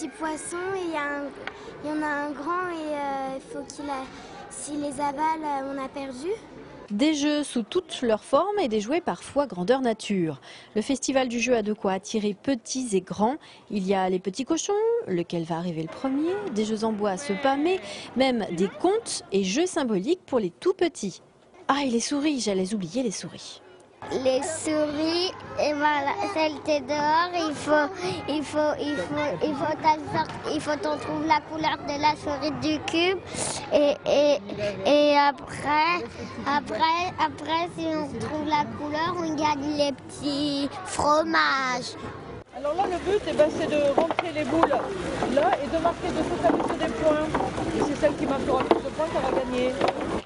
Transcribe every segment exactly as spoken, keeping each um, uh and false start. petits poissons et il y en a un grand et euh, faut qu'il a, s'il les avale, on a perdu. Des jeux sous toutes leurs formes et des jouets parfois grandeur nature. Le festival du jeu a de quoi attirer petits et grands. Il y a les petits cochons, lequel va arriver le premier, des jeux en bois à se pâmer, même des contes et jeux symboliques pour les tout petits. Ah, et les souris, j'allais oublier les souris. Les souris, et voilà, celle qui est dehors, il faut, il faut, il faut, il faut, telle sorte, il faut qu'on trouve la couleur de la souris du cube. Et, et, et après, après, après, si on trouve la couleur, on gagne les petits fromages. Alors là, le but, eh ben, c'est de rentrer les boules là et de marquer de toute la liste des points. Et c'est celle qui marquera plus de points qui va gagner.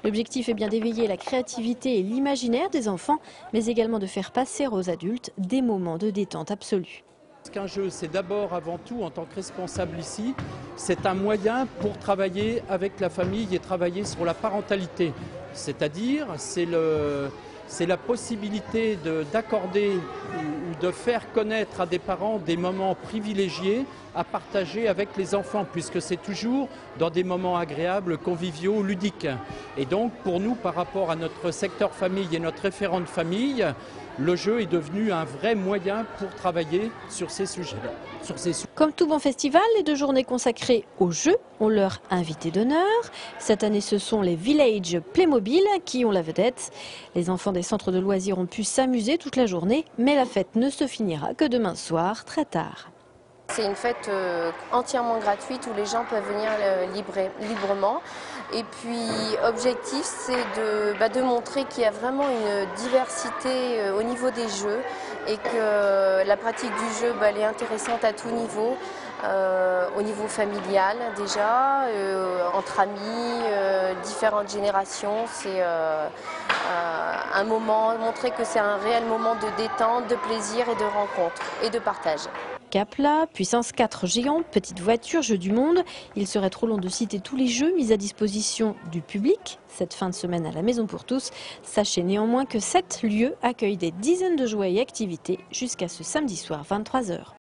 L'objectif est bien d'éveiller la créativité et l'imaginaire des enfants, mais également de faire passer aux adultes des moments de détente absolue. Ce qu'un jeu, c'est d'abord, avant tout, en tant que responsable ici, c'est un moyen pour travailler avec la famille et travailler sur la parentalité. C'est-à-dire, c'est le... c'est la possibilité d'accorder ou de faire connaître à des parents des moments privilégiés à partager avec les enfants, puisque c'est toujours dans des moments agréables, conviviaux, ludiques. Et donc pour nous, par rapport à notre secteur famille et notre référent de famille, le jeu est devenu un vrai moyen pour travailler sur ces sujets. Sur ces su Comme tout bon festival, les deux journées consacrées au jeu ont leur invité d'honneur. Cette année, ce sont les Village Playmobil qui ont la vedette. Les enfants des centres de loisirs ont pu s'amuser toute la journée, mais la fête ne se finira que demain soir, très tard. C'est une fête euh, entièrement gratuite où les gens peuvent venir euh, librer, librement. Et puis, objectif, c'est de, bah, de montrer qu'il y a vraiment une diversité euh, au niveau des jeux et que euh, la pratique du jeu, bah, elle est intéressante à tout niveau, euh, au niveau familial déjà, euh, entre amis, euh, différentes générations. C'est euh, euh, un moment, montrer que c'est un réel moment de détente, de plaisir et de rencontre et de partage. Cap là, puissance quatre géants, petites voitures, jeux du monde. Il serait trop long de citer tous les jeux mis à disposition du public cette fin de semaine à la Maison pour tous. Sachez néanmoins que sept lieux accueillent des dizaines de jouets et activités jusqu'à ce samedi soir vingt-trois heures.